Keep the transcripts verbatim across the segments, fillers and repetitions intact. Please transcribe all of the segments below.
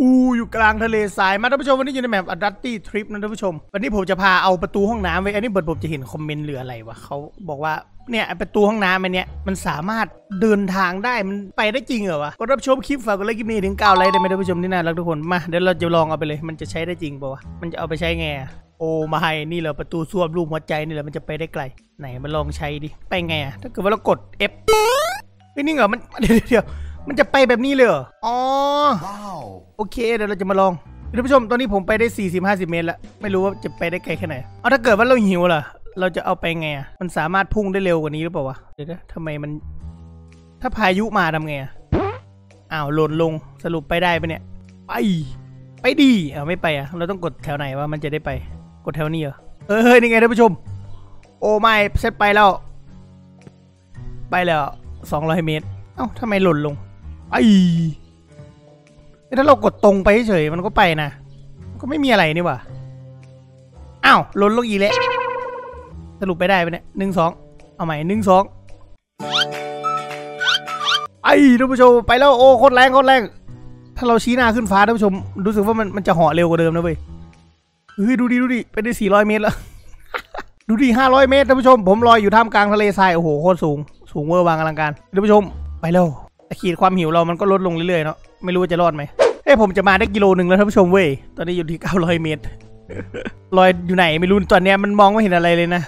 อูอยู่กลางทะเลทรายมาท่านผู้ชมวันนี้อยู่ในแมปอดัตตี้ทริปนะท่านผู้ชมวันนี้ผมจะพาเอาประตูห้องน้ำไว้อันนี้เบิร์ดผมจะเห็นคอมเมนต์เหลืออะไรวะเขาบอกว่าเนี่ยประตูห้องน้ำมันเนี่ยมันสามารถเดินทางได้มันไปได้จริงเหรอวะก็รับชมคลิปฝากกดไลค์คลิปนี้ถึงเก้าไลค์ได้ไหมท่านผู้ชมที่น่ารักทุกคนมาเดี๋ยวเราจะลองเอาไปเลยมันจะใช้ได้จริงป่าวะมันจะเอาไปใช้ไงโอ้ไม่นี่เหรอประตูซ่วมรูปหัวใจนี่เหรอมันจะไปได้ไกลไหนมาลองใช้ดิไปไงอะถ้าเกิดว่าเรากด F นี่เหรอมันเดี๋ยวมันจะไปแบบนี้เลยเหรออ๋อโอเคเดี๋ยวเราจะมาลองท่านผู้ชมตอนนี้ผมไปได้สี่สิบห้าสิบเมตรแล้วไม่รู้ว่าจะไปได้ไกลแค่ไหนเอาถ้าเกิดว่าเราหิวล่ะเราจะเอาไปไงอ่ะมันสามารถพุ่งได้เร็วกว่านี้หรือเปล่าวะเดี๋ยวนะทำไมมันถ้าพายุมาทำไงอ่ะอ้าวหล่นลงสรุปไปได้ปะเนี่ยไปไปดีเอาไม่ไปอ่ะเราต้องกดแถวไหนว่ามันจะได้ไปกดแถวนี้เหรอเฮ้ยนี่ไงท่านผู้ชมโอ้ไม่เซตไปแล้วไปแล้วสองร้อยเมตรเอ้าทำไมหล่นลงไอ้ถ้าเรากดตรงไปเฉยมันก็ไปนะก็ไม่มีอะไรนี่ว่ะอ้าวล้นลงอีแล้วสรุปไปได้ไปเนี่ยหนึ่งสองเอาใหม่หนึ่งสองไอ้ท่านผู้ชมไปแล้วโอ้โคตรแรงโคตรแรงถ้าเราชี้หน้าขึ้นฟ้าท่านผู้ชมรู้สึกว่ามันมันจะเหาะเร็วกว่าเดิมนะเว้ยเฮ้ยดูดิดูดิไปได้สี่ร้อยเมตรแล้วดูดิห้าร้อยเมตรท่านผู้ชมผมลอยอยู่ท่ามกลางทะเลทรายโอ้โหโคตรสูงสูงเวอร์วังอลังการท่านผู้ชมไปแล้วขีดความหิวเรามันก็ลดลงเรื่อยๆเนาะไม่รู้ว่าจะรอดไหมเอ้ผมจะมาได้กิโลหนึ่งแล้วท่านผู้ชมเว้ยตอนนี้อยู่ที่เก้าร้อยเมตรลอยอยู่ไหนไม่รู้ตอนเนี้ยมันมองไม่เห็นอะไรเลยนะ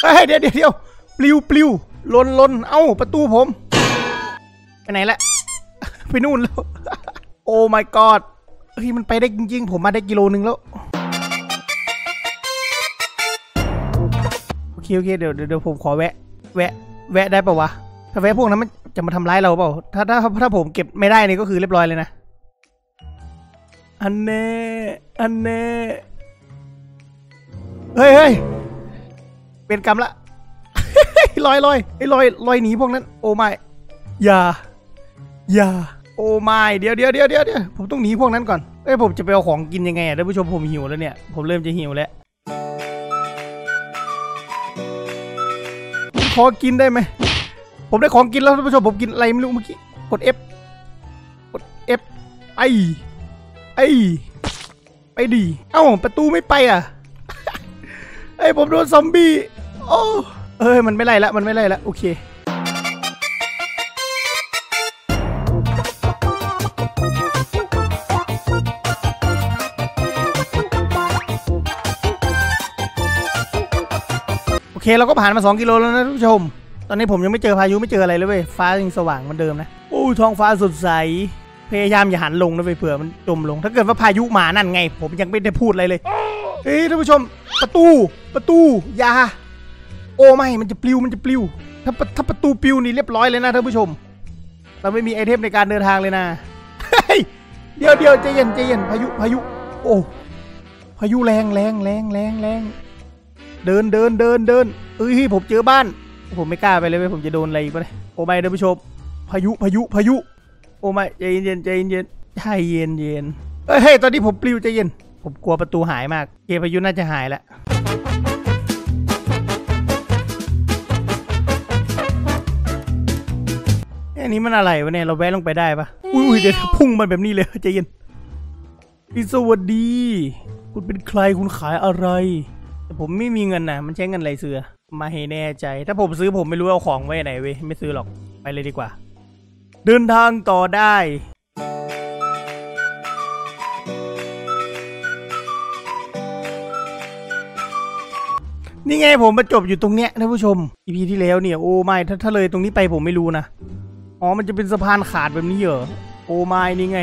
เฮ้ยเดี๋ยวเดี๋ยวปลิวปลิวลนลนเอ้าประตูผมไปไหนละไปนู่นแล้วโอ้ my god เฮ้ยมันไปได้จริงๆผมมาได้กิโลหนึ่งแล้วโอเคโอเคเดี๋ยวเดี๋ยวผมขอแวะแวะแวะได้ปะวะถ้าแวะพวกนั้นมันจะมาทำร้ายเราเปล่าถ้าถ้าถ้าผมเก็บไม่ได้นี่ก็คือเรียบร้อยเลยนะอันเน่อันเน่เฮ้ยเฮ้ยเป็นกรรมละลอยลอยไอ้ลอยลอยหนีพวกนั้นโอ้ไม่อย่าอย่าโอ้ไม่เดี๋ยวเดี๋ยวเดี๋ยวเดี๋ยวเดี๋ยวผมต้องหนีพวกนั้นก่อนเอ้ยผมจะไปเอาของกินยังไงอ่ะท่านผู้ชมผมหิวแล้วเนี่ยผมเริ่มจะหิวแล้วขอกินได้ไหมผมได้ของกินแล้วท่านผู้ชมผมกินอะไรไม่รู้เมื่อกี้กด F กด F ไอไอไปดีเอ้าประตูไม่ไปอ่ะไอผมโดนซอมบี้โอ้เอ้ยมันไม่ไล่ละมันไม่ไล่ละโอเคโอเคเราก็ผ่านมาสองกิโลแล้วนะท่านผู้ชมตอนนี้ผมยังไม่เจอพายุไม่เจออะไรเลยเว้ยฟ้ายังสว่างเหมือนเดิมนะโอ้ท้องฟ้าสดใสพยายามอย่าหันลงนะเว้ยเผื่อมันจมลงถ้าเกิดว่าพายุมานั่นไงผมยังไม่ได้พูดอะไรเลยเฮ้ยท่านผู้ชมประตูประตูอย่าโอ้ไม่มันจะปลิวมันจะปลิวถ้าถ้าประตูปลิวนี่เรียบร้อยเลยนะท่านผู้ชมเราไม่มีไอเทมในการเดินทางเลยนะเดี๋ยวเดี๋ยวใจเย็นใจเย็นพายุพายุโอ้พายุแรงแรงแรงแรงแรงเดินเดินเดินเดินเอ้ยผมเจอบ้านผมไม่กล้าไปเลยผมจะโดนอะไรอีกปะเนี่ยโอ้ไม่ท่านผู้ชมพายุพายุพายุโอ้ไม่ใจเย็นใจเย็นใจเย็นเย็นเอ้ยเฮ้ยตอนนี้ผมปลิวใจเย็นผมกลัวประตูหายมากเกพายุน่าจะหายแล้วอันนี้มันอะไรวะเนี่ยเราแวะลงไปได้ปะอุ้ยเดี๋ยวพุ่งมันแบบนี้เลยใจเย็นสวัสดีคุณเป็นใครคุณขายอะไรแต่ผมไม่มีเงินนะมันใช้เงินอะไรซื้อมาให้แน่ใจถ้าผมซื้อผมไม่รู้เอาของไว้ไหนเว้ยไม่ซื้อหรอกไปเลยดีกว่าเดินทางต่อได้นี่ไงผมมาจบอยู่ตรงเนี้ยท่านผู้ชม อี พี ที่แล้วเนี่ยโอ้ไม่ถ้าถ้าเลยตรงนี้ไปผมไม่รู้นะอ๋อมันจะเป็นสะพานขาดแบบนี้เหรอโอ้ไม่นี่ไง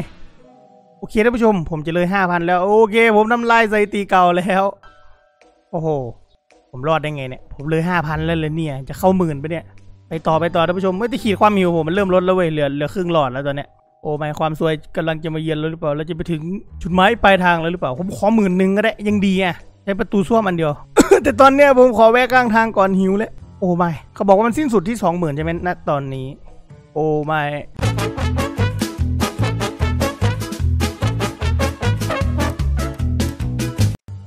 โอเคท่านผู้ชมผมจะเลย ห้าพัน แล้วโอเคผมทำลายสถิติเก่าแล้วโอ้โหผมรอดได้ไงเนี่ยผมเลย ห้าพัน แล้วเลยเนี่ยจะเข้าหมื่นไปเนี่ยไปต่อไปต่อท่านผู้ชมไม่ได้ขีดความหิวผมมันเริ่มลดแล้วเว้ยเหลือเหลือครึ่งหลอดแล้วตอนเนี้ยโอ้ไม่ความซวยกำลังจะมาเยือนแล้วหรือเปล่าเราจะไปถึงจุดหมายปลายทางแล้วหรือเปล่าผมขอหมื่นหนึ่งก็ได้ยังดีอ่ะใช้ประตูซ่วมอันเดียว แต่ตอนเนี้ยผมขอแวะกลางทางก่อนหิวแล้วโอ้ไม่เขาบอกว่ามันสิ้นสุดที่ สองหมื่น ใช่ไหมณตอนนี้โอ้ไม่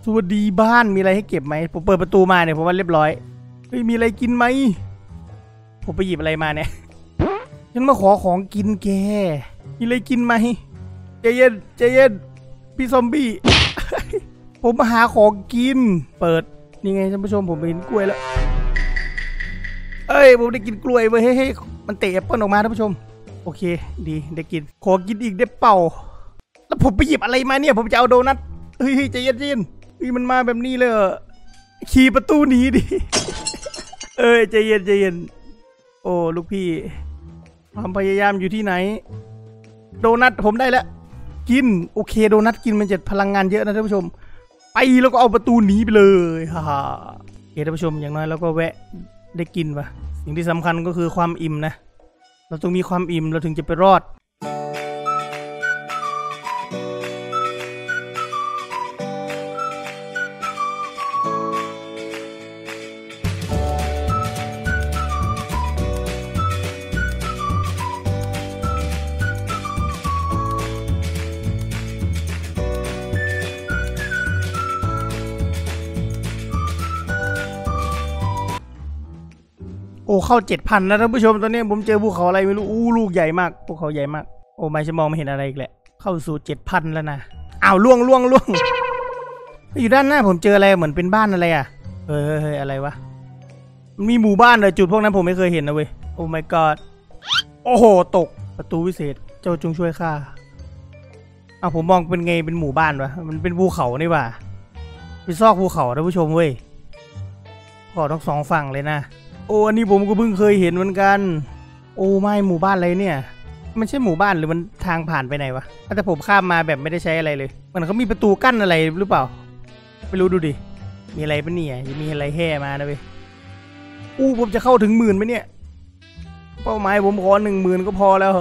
สวัสดีบ้านมีอะไรให้เก็บไหมผมเปิดประตูมาเนี่ยผมว่าเรียบร้อยเฮ้ยมีอะไรกินไหมผมไปหยิบอะไรมาเนี่ยฉันมาขอของกินแกมีอะไรกินไหม ใจเย็นใจเย็นพี่ซอมบี้ ผมมาหาของกินเปิดนี่ไงท่านผู้ชมผมเห็นกล้วยแล้วเอ้ยผมได้กินกล้วยเว้ยเฮ้ยมันเตะแอปเปิ้ลออกมาท่านผู้ชมโอเคดีได้กินขอกินอีกได้เป่าแล้วผมไปหยิบอะไรมาเนี่ยผมจะเอาโดนัทเฮ้ยใจเย็นใจเย็นมันมาแบบนี้เลยขี่ประตูหนีดิเอ้ยใจเย็นใจเย็นโอ้ลูกพี่ความพยายามอยู่ที่ไหนโดนัทผมได้แล้วกินโอเคโดนัทกินมันจะพลังงานเยอะนะท่านผู้ชมไปแล้วก็เอาประตูหนีไปเลยฮ่าโอเคท่านผู้ชมอย่างน้อยเราก็แวะได้กินปะสิ่งที่สำคัญก็คือความอิ่มนะเราต้องมีความอิ่มเราถึงจะไปรอดโอ้เข้าเจ็ดพันนะท่านผู้ชมตอนนี้ผมเจอภูเขาอะไรไม่รู้อู้ลูกใหญ่มากภูเขาใหญ่มากโอ้ไม่จะมองไม่เห็นอะไรอีกแหละเข้าสู่เจ็ดพันแล้วนะอ้าวล่วงล่วงล่วงอยู่ด้านหน้าผมเจออะไรเหมือนเป็นบ้านอะไรอ่ะเฮ้ยอะไรวะมันมีหมู่บ้านเลยจุดพวกนั้นผมไม่เคยเห็นนะเว้ยโอ้ my god โอ้โหตกประตูวิเศษเจ้าจงช่วยข้าอ้าวผมมองเป็นไงเป็นหมู่บ้านวะมันเป็นภูเขานี่ว่ะเป็นซอกภูเขาท่านผู้ชมเว้ยขอทั้งสองฝั่งเลยนะโอ้อันนี้ผมก็เพิ่งเคยเห็นเหมือนกันโอ้ไม่หมู่บ้านอะไรเนี่ยมันใช่หมู่บ้านหรือมันทางผ่านไปไหนวะแต่ผมข้ามมาแบบไม่ได้ใช้อะไรเลยมันเขามีประตูกั้นอะไรหรือเปล่าไม่รู้ดูดิมีอะไรปะเนี่ยจะมีอะไรแห่มานะเว้ยอู้ผมจะเข้าถึงหมื่นไหมเนี่ยเป้าหมายผมขอหนึ่งหมื่นก็พอแล้ว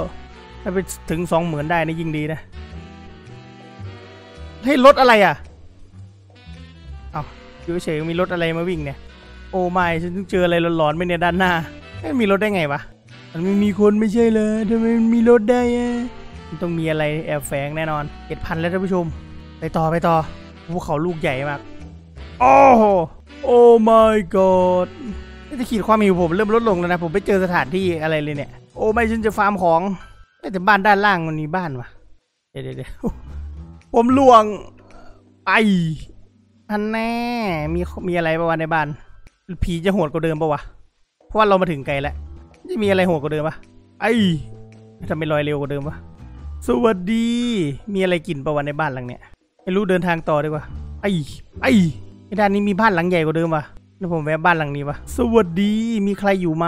ถ้าไปถึงสองหมื่นได้นี่ยิ่งดีนะให้รถอะไรอ่ะอ้าวอยู่เฉยๆมีรถอะไรมาวิ่งเนี่ยโอ้ไม่ฉันเจออะไรร้อนๆไม่เนี่ยด้านหน้ามันมีรถได้ไงวะมันไม่มีคนไม่ใช่เลยทำไมมันมีรถได้อะมันต้องมีอะไรแอบแฝงแน่นอนเจ็ดพันแล้วท่านผู้ชมไปต่อไปต่อภูเขาลูกใหญ่มากโอ้โหโอ้ my god จะขีดความหิวผมเริ่มลดลงแล้วนะผมไปเจอสถานที่อะไรเลยเนี่ยโอ้ไม่ฉันจะฟาร์มของแต่บ้านด้านล่างมันมีบ้านวะเดี๋ยวเดี๋ยวผมล่วงไปอันแน่มีมีอะไรประมาณในบ้านผีจะโหดกว่าเดิมปะวะเพราะว่าเรามาถึงไกลแล้วจะมีอะไรโหดกว่าเดิมปะไอ้ทำไมลอยเร็วกว่าเดิมวะสวัสดีมีอะไรกินปะวะในบ้านหลังเนี้ยไม่รู้เดินทางต่อดีกว่าไอ้ไอ้ด้านนี้มีบ้านหลังใหญ่กว่าเดิมวะแล้วผมแวะบ้านหลังนี้วะสวัสดีมีใครอยู่ไหม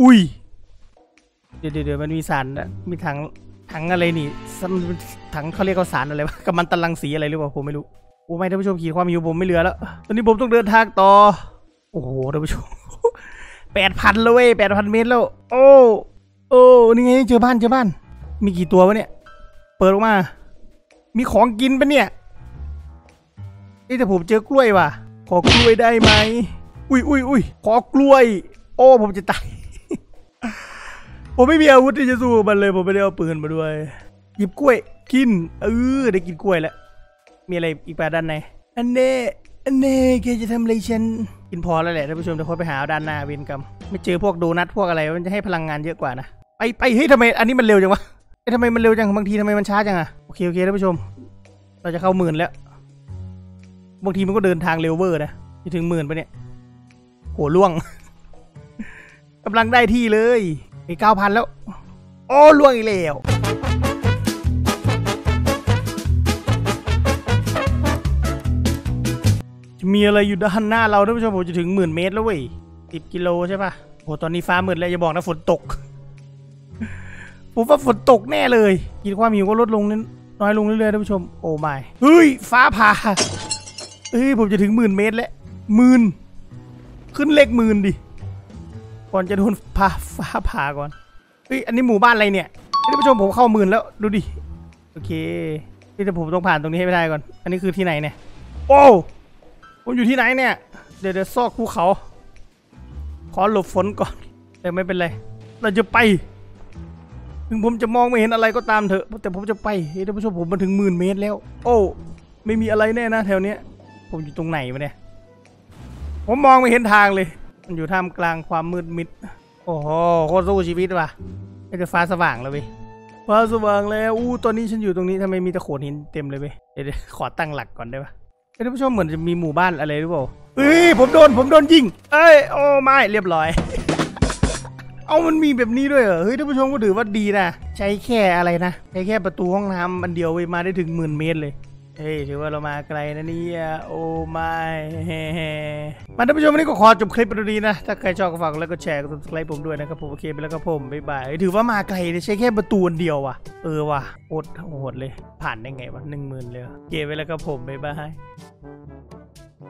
อุ้ยเดี๋ยวเดี๋ยวมันมีสารมีถังถังอะไรนี่ถังเขาเรียกว่าสารอะไรวะกัมมันตรังสีอะไรหรือเปล่าผมไม่รู้โอ้ไม่ท่านผู้ชมขีดความหิวผมไม่เหลือแล้วตอนนี้ผมต้องเดินทางต่อโอ้โหท่านผู้ชมแปดพันแล้วเว้ยแปดพันเมตรแล้วโอ้โอ้นี่ไงเจอบ้านเจอบ้านมีกี่ตัววะเนี่ยเปิดออกมามีของกินปะเนี่ยนี่แต่ผมเจอกล้วยว่ะขอกล้วยได้ไหมอุ้ยอุ้ยอุ้ยขอกล้วยโอ้ผมจะตาย ผมไม่มีอาวุธที่จะสู้มันเลยผมไม่ได้เอาปืนมาด้วยหยิบกล้วยกินเออได้กินกล้วยแล้วมีอะไรอีกแปดด้านในอันเน่อันเน่แกจะทำอะไรฉันกินพอแล้วแหละท่านผู้ชมเดี๋ยวค่อยไปหาด้านหน้าเวนกรรมไม่เจอพวกโดนัทพวกอะไรมันจะให้พลังงานเยอะกว่านะไปไปเฮ้ยทำไมอันนี้มันเร็วจังวะเฮ้ยทำไมมันเร็วจังบางทีทำไมมันช้าจังอะโอเคโอเคท่านผู้ชมเราจะเข้าหมื่นแล้วบางทีมันก็เดินทางเร็วเวอร์นะจะถึงหมื่นไปเนี่ยโหล่วง กำลังได้ที่เลยไปเก้าพันแล้วโอ้ล่วงอีกแล้วมีอะไรอยู่ด้านหน้าเราท่านผู้ชมผมจะถึงหมื่นเมตรแล้วเว้ยสิบกิโลใช่ปะโอ้ตอนนี้ฟ้ามืดแล้วอย่าบอกนะฝนตกผมว่าฝนตกแน่เลยกินความหิวก็ลดลงน้อยลงเรื่อยๆท่านผู้ชมโอ้ไม่เฮ้ยฟ้าผ่าเฮ้ยผมจะถึงหมื่นเมตรแล้วหมื่นขึ้นเลขหมื่นดิก่อนจะโดนผ่าฟ้าผ่าก่อนเฮ้ยอันนี้หมู่บ้านอะไรเนี่ยท่านผู้ชมผมเข้าหมื่นแล้วดูดิโอเคแต่ผมต้องผ่านตรงนี้ให้ได้ก่อนอันนี้คือที่ไหนเนี่ยโอ้ผมอยู่ที่ไหนเนี่ยเดี๋ยวเดี๋ยวซอกภูเขาขอหลบฝนก่อนแต่ไม่เป็นไรเราจะไปถึงผมจะมองไม่เห็นอะไรก็ตามเถอะแต่ผมจะไปท่านผู้ชมผมมาถึงหมื่นเมตรแล้วโอ้ไม่มีอะไรแน่นะแถวเนี้ยผมอยู่ตรงไหนวะเนี่ยผมมองไม่เห็นทางเลยมันอยู่ท่ามกลางความมืดมิดโอ้โหโคตรสู้ชีวิตว่ะไม่จะฟ้าสว่างแล้วเว้ย ฟ้าสว่างแล้วอู้ตอนนี้ฉันอยู่ตรงนี้ทำไมมีตะโขดหินเต็มเลยเว้ยเดี๋ยวขอตั้งหลักก่อนได้ปะท่านผู้ชมเหมือนจะมีหมู่บ้านอะไรหรือเปล่าเอ้ยผมโดนผมโดนยิงเอ้ยโอ้ไม่เรียบร้อยเอามันมีแบบนี้ด้วยเหรอเฮ้ยท่านผู้ชมก็ถือว่าดีนะใช้แค่อะไรนะใช้แค่ประตูห้องน้ำอันเดียวไปมาได้ถึงหมื่นเมตรเลยเฮ้ยถือว่าเรามาไกลนะเนี่ยโอ้ไม่มาท่านผู้ชมวันนี้ก็ขอจบคลิปดีนะถ้าใครชอบก็ฝากแล้วก็แชร์ก็ซับสไครป์ผมด้วยนะครับผมโอเคไปแล้วก็ผมบ๊ายบายถือว่ามาไกลเลยใช้แค่ประตูอันเดียวว่ะเออว่ะอดโหดเลยผ่านได้ไงวะหนึ่งหมื่นเลยเกมไปแล้วก็ผมบ๊ายบาย